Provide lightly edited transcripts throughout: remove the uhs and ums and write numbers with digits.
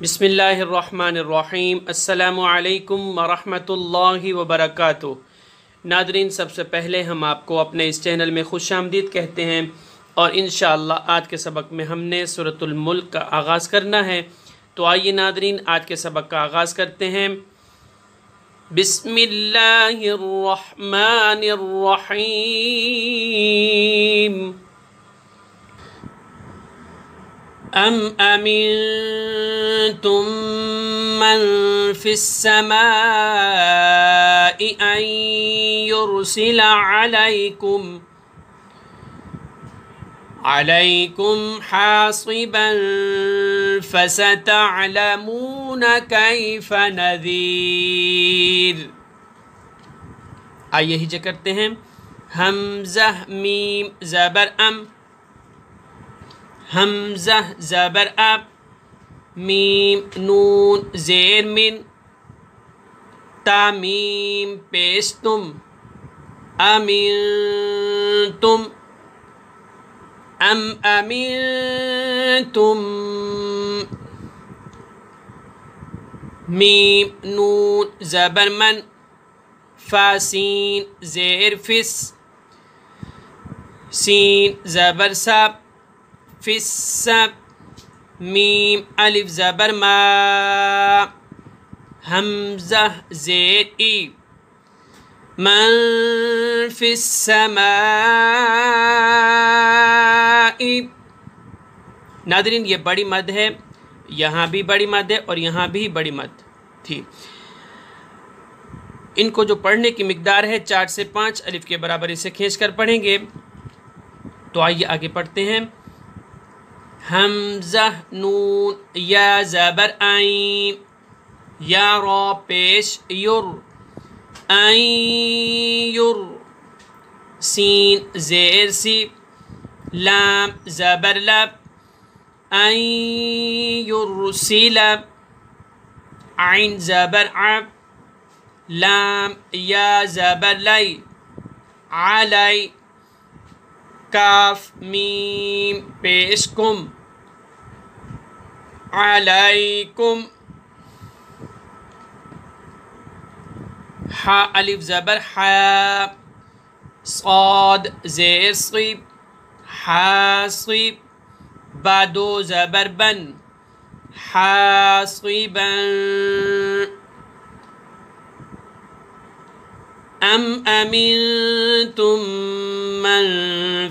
बिस्मिल्लाहिर्रहमानिर्रहीम अस्सलामु अलैकुम वरहमतुल्लाहि वबरकातुहू। नादरीन, सबसे पहले हम आपको अपने इस चैनल में खुश आमदीद कहते हैं और इंशाअल्लाह आज के सबक में हमने सूरतुल मुल्क का आगाज़ करना है। तो आइए नादरीन, आज के सबक का आगाज़ करते हैं। बिस्मिल्लाहिर्रहमानिर्रहीम। أم أمنتم من في السماء أن يرسل عليكم حاصبا فستعلمون كيف نذير। आइए हिज्जे करते हैं। हमज़ा मीम ज़बर अम, हमज़ा ज़बर अब, मीम नून ज़ेर मिन, तामीम पेश तुम, अमीन तुम, अम अमीन तुम, मीम नून ज़बर मन, फ़ासीन ज़ेर फिस, सीन ज़बर सब, फिस्सब, मीम अलिफ ज़बर मा, हमज़ा ज़ेर ई, मन फिस्समाई। नादरीन, ये बड़ी मद है, यहाँ भी बड़ी मद है और यहाँ भी बड़ी मद थी। इनको जो पढ़ने की मिकदार है 4 से 5 अलिफ के बराबर इसे खींच कर पढ़ेंगे। तो आइए आगे पढ़ते हैं। हमज़ा नून या ज़बर ऐन, या रो पेश युर, ऐन युर, सीन ज़ेर सी, लाम ज़बर लब, ऐन युरसिलब, ऐन ज़बर अब, लाम या ज़बर लै, आलै, काफ मीम पेश कुम, अलैकुम, हा अलिफ ज़बर हा, साद ज़ेर सीब, हासीब, बादो ज़बर बन, हासीबन। अम अमिनतुम मन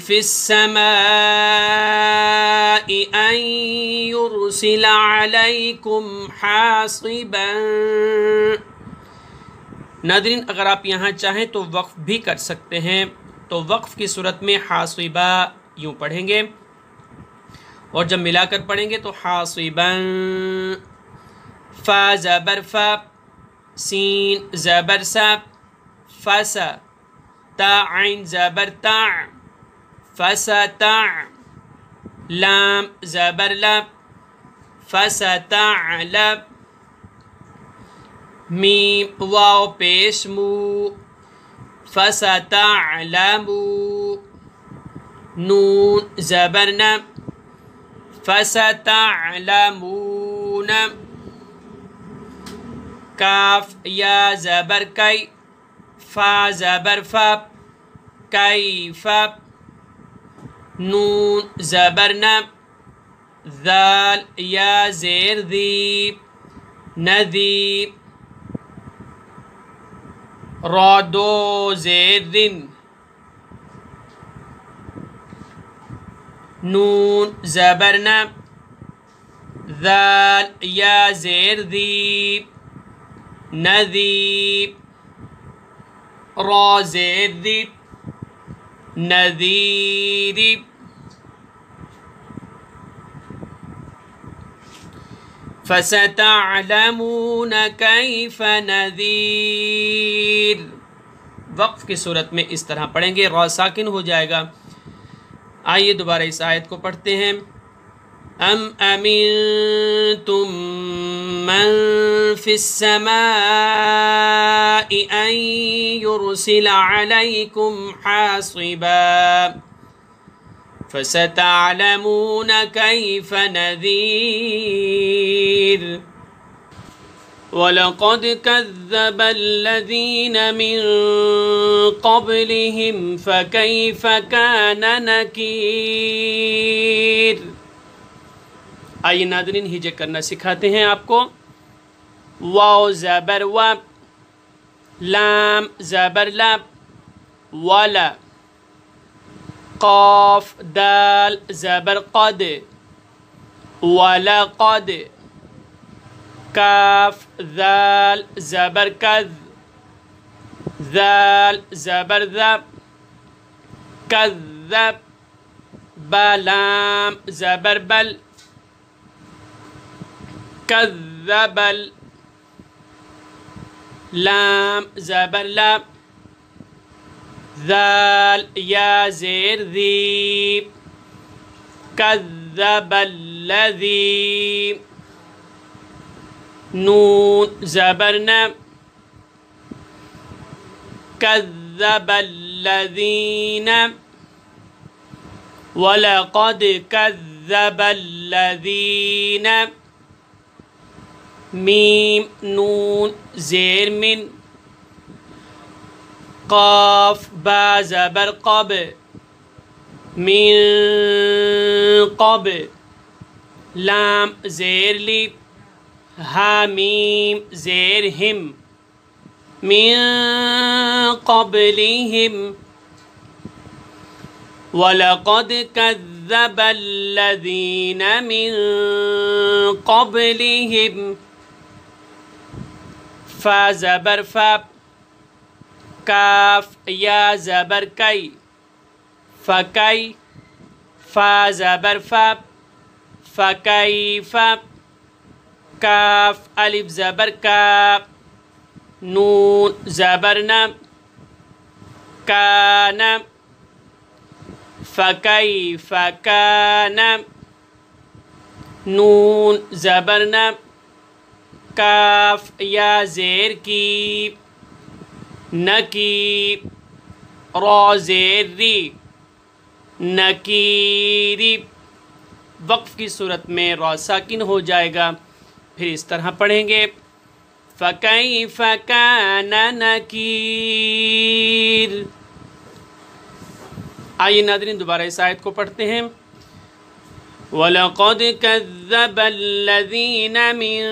फिस्समाई अन युरसिल अलैकुम हासिबन। नादरीन, अगर आप यहाँ चाहें तो वक्फ़ भी कर सकते हैं। तो वक्फ़ की सूरत में हासिबा यूँ पढ़ेंगे और जब मिलाकर पढ़ेंगे तो हासिबन। फ़ा ज़बर फ़ा, सीन ज़बर सा, फसा, ता ऐन ज़बर ता, फसा ता, लाम ज़बर लब, फसा ता लब, मीम वाव पेश मू, फसा ता लमू, नून ज़बर नब, फसा ता लमून, काफ या ज़बर कई, फा ज़बर फब, कैफब, नून ज़बर नब, ज़ाल या ज़ेर दीब, नदीब, रौदो ज़ेर दिन, नून ज़बर नब, ज़ाल या ज़ेर दीब, नदीब, रोज़ेदिब, नदीरिब। फसतअलमून कैफ नज़ीर। वक्फ की सूरत में इस तरह पढ़ेंगे, रॉ साकिन हो जाएगा। आइए दोबारा इस आयत को पढ़ते हैं। अम अमिनतुम मन फिस्समाई अन युरसिल अलैकुम हासिबा फसतअलमून कैफ नज़ीर। वलक़द कज़्ज़ब अल्लज़ीन मिन क़ब्लिहिम फ़कैफ़ कान नकीर। आइए नाज़रीन हिज्ज़ करना सिखाते हैं आपको। वाव ज़बर व, लाम ज़बर ला, वाला, क़ाफ़ दाल ज़बर क़द, वलक़द, काफ दाल ज़बर कद, दाल ज़बर ज़ब, कज़्ज़ब, बालाम ज़बर बल, कज़्ज़बल, लाम ज़बर लब, दाल या ज़ेर ज़ीब, कज़्ज़बल्लज़ी, नून ज़बर न, कज़्ज़बल्लज़ीन, वलक़द कज़्ज़बल्लज़ीन, मीम नून ज़ेर मिन, क़ाफ़ बा ज़बर क़ब, मिन क़ब, लाम ज़ेर ली, हामीम ज़ेर हिम, मिन क़ब्लिहिम, वलक़द कज़्ज़बल्लज़ीन मिन क़ब्लिहिम, फ़ा ज़बर फ़, काफ़ या ज़बर कै, फ़कै, फ़ा ज़बर फ़, फ़कैफ़, काफ़ अलिफ ज़बर का, नून ज़बर न, कान, फ़कैफ़ कान, नून ज़बर न, काफ़ या ज़ेर की, नकीब रा ज़ेर री, नकीरी। वक़्फ़ की सूरत में रा साकिन हो जाएगा। फिर इस तरह पढ़ेंगे, फ़कैफ़ कान नकीर। आइए नाज़रीन दोबारा इस आयत को पढ़ते हैं। वलक़द कज़्ज़बल्लज़ीन मिन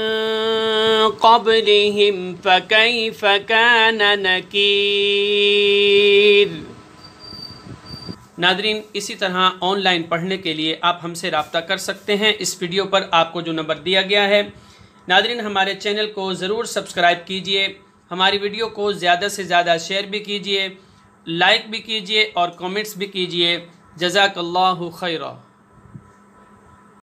क़ब्लिहिम फ़कैफ़ कान नकीर। नाज़रीन इसी तरह ऑनलाइन पढ़ने के लिए आप हमसे राब्ता कर सकते हैं। इस वीडियो पर आपको जो नंबर दिया गया है। नाज़रीन हमारे चैनल को ज़रूर सब्सक्राइब कीजिए, हमारी वीडियो को ज़्यादा से ज़्यादा शेयर भी कीजिए, लाइक भी कीजिए और कमेंट्स भी कीजिए। जज़ाकल्लाहु खैरा।